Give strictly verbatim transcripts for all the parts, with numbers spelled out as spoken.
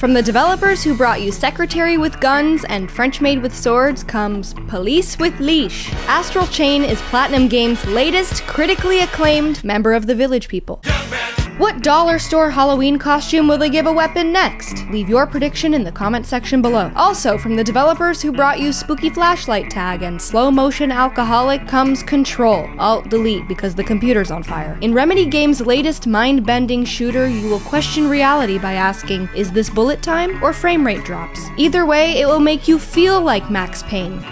From the developers who brought you Secretary with Guns and French Maid with Swords comes Police with Leash. Astral Chain is Platinum Games' latest critically acclaimed member of the Village People. What dollar store Halloween costume will they give a weapon next? Leave your prediction in the comment section below. Also, from the developers who brought you Spooky Flashlight Tag and Slow Motion Alcoholic comes Control, Alt, Delete because the computer's on fire. In Remedy Games' latest mind-bending shooter, you will question reality by asking, is this bullet time or frame rate drops? Either way, it will make you feel like Max Payne.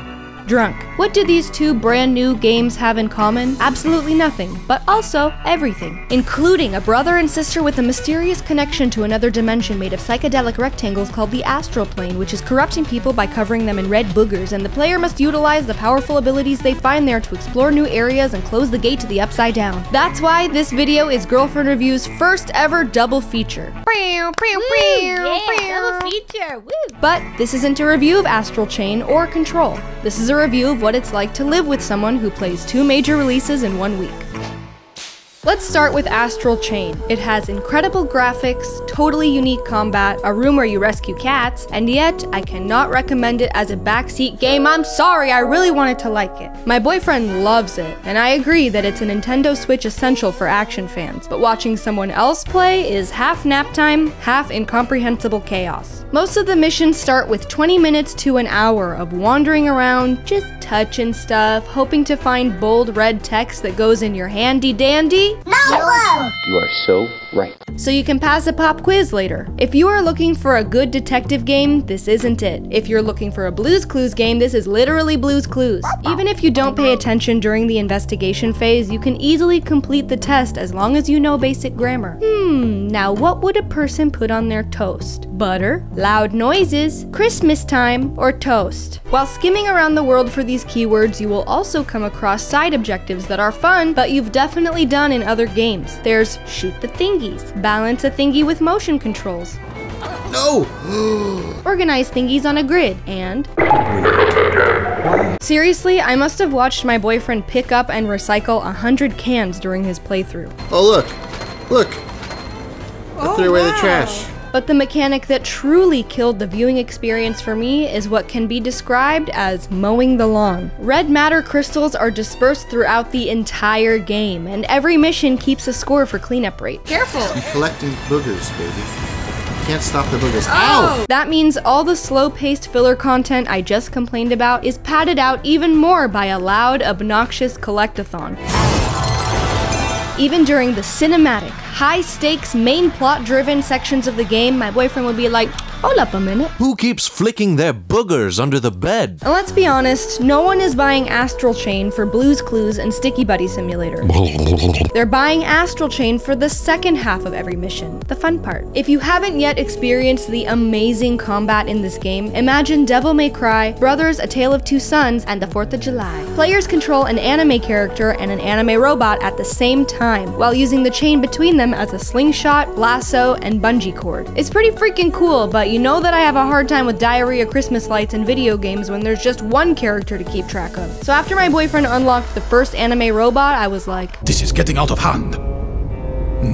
Drunk. What do these two brand new games have in common? Absolutely nothing, but also everything, including a brother and sister with a mysterious connection to another dimension made of psychedelic rectangles called the astral plane, which is corrupting people by covering them in red boogers, and the player must utilize the powerful abilities they find there to explore new areas and close the gate to the upside down. That's why this video is Girlfriend Review's first ever double feature. Woo, yeah, double feature. Woo. But this isn't a review of Astral Chain or Control. This is a review of what it's like to live with someone who plays two major releases in one week. Let's start with Astral Chain. It has incredible graphics, totally unique combat, a room where you rescue cats, and yet I cannot recommend it as a backseat game. I'm sorry, I really wanted to like it. My boyfriend loves it, and I agree that it's a Nintendo Switch essential for action fans, but watching someone else play is half nap time, half incomprehensible chaos. Most of the missions start with twenty minutes to an hour of wandering around, just touching stuff, hoping to find bold red text that goes in your handy dandy. No! You are so right. So you can pass a pop quiz later. If you are looking for a good detective game, this isn't it. If you're looking for a Blue's Clues game, this is literally Blue's Clues. Even if you don't pay attention during the investigation phase, you can easily complete the test as long as you know basic grammar. Hmm, now what would a person put on their toast? Butter, loud noises, Christmas time, or toast? While skimming around the world for these keywords, you will also come across side objectives that are fun, but you've definitely done in other games. There's shoot the thingies, balance a thingy with motion controls, no, organize thingies on a grid, and seriously, I must have watched my boyfriend pick up and recycle a hundred cans during his playthrough. Oh look, look, I threw away the trash. But the mechanic that truly killed the viewing experience for me is what can be described as mowing the lawn. Red matter crystals are dispersed throughout the entire game, and every mission keeps a score for cleanup rate. Careful! You're collecting boogers, baby. Can't stop the boogers. Ow! That means all the slow-paced filler content I just complained about is padded out even more by a loud, obnoxious collect-a-thon. Even during the cinematic, high-stakes, main plot-driven sections of the game, my boyfriend would be like, hold up a minute. Who keeps flicking their boogers under the bed? And let's be honest, no one is buying Astral Chain for Blue's Clues and Sticky Buddy Simulator. They're buying Astral Chain for the second half of every mission, the fun part. If you haven't yet experienced the amazing combat in this game, imagine Devil May Cry, Brothers, A Tale of Two Sons, and the fourth of July. Players control an anime character and an anime robot at the same time, while using the chain between them as a slingshot, lasso, and bungee cord. It's pretty freaking cool, but you know that I have a hard time with diarrhea Christmas lights and video games when there's just one character to keep track of. So after my boyfriend unlocked the first anime robot, I was like, this is getting out of hand.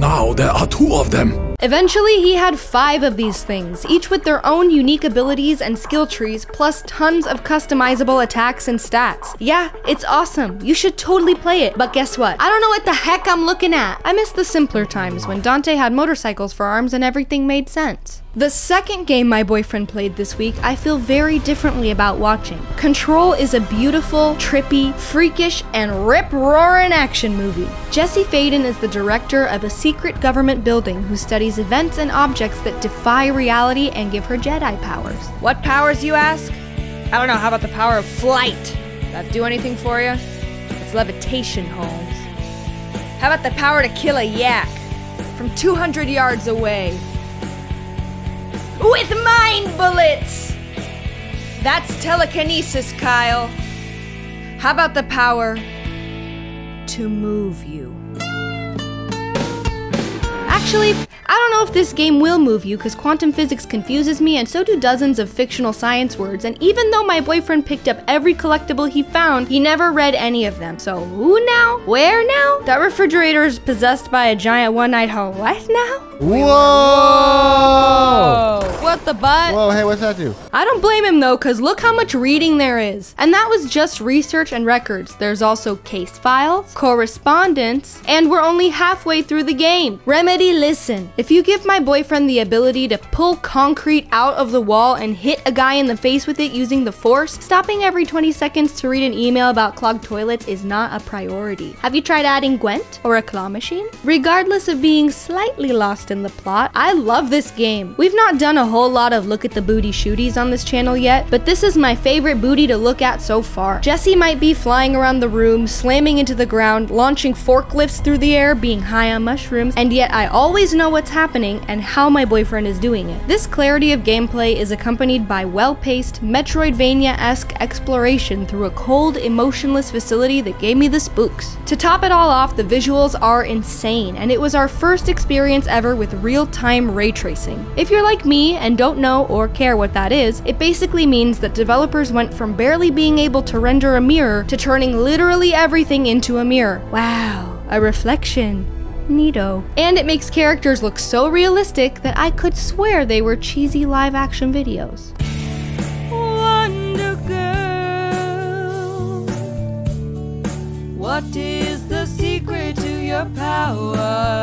Now there are two of them. Eventually, he had five of these things, each with their own unique abilities and skill trees, plus tons of customizable attacks and stats. Yeah, it's awesome. You should totally play it. But guess what? I don't know what the heck I'm looking at. I miss the simpler times when Dante had motorcycles for arms and everything made sense. The second game my boyfriend played this week, I feel very differently about watching. Control is a beautiful, trippy, freakish, and rip-roaring action movie. Jesse Faden is the director of a secret government building who studies events and objects that defy reality and give her Jedi powers. What powers, you ask? I don't know, how about the power of flight? That do anything for you? It's levitation, Holmes. How about the power to kill a yak from two hundred yards away? With mind bullets! That's telekinesis, Kyle. How about the power to move you? Actually, I don't know if this game will move you, because quantum physics confuses me, and so do dozens of fictional science words, and even though my boyfriend picked up every collectible he found, he never read any of them. So who now? Where now? That refrigerator is possessed by a giant one-eyed ho. What now? Whoa! Whoa! What the butt? Whoa, hey, what's that do? I don't blame him though, because look how much reading there is. And that was just research and records. There's also case files, correspondence, and we're only halfway through the game. Remedy, listen. If you give my boyfriend the ability to pull concrete out of the wall and hit a guy in the face with it using the force, stopping every twenty seconds to read an email about clogged toilets is not a priority. Have you tried adding Gwent or a claw machine? Regardless of being slightly lost in the plot, I love this game. We've not done a whole A lot of look at the booty shooties on this channel yet, but this is my favorite booty to look at so far. Jesse might be flying around the room, slamming into the ground, launching forklifts through the air, being high on mushrooms, and yet I always know what's happening and how my boyfriend is doing it. This clarity of gameplay is accompanied by well-paced, Metroidvania-esque exploration through a cold, emotionless facility that gave me the spooks. To top it all off, the visuals are insane, and it was our first experience ever with real-time ray tracing. If you're like me and don't know or care what that is, it basically means that developers went from barely being able to render a mirror to turning literally everything into a mirror. Wow, a reflection. Neato. And it makes characters look so realistic that I could swear they were cheesy live-action videos. Wonder Girl, what is the secret to your power?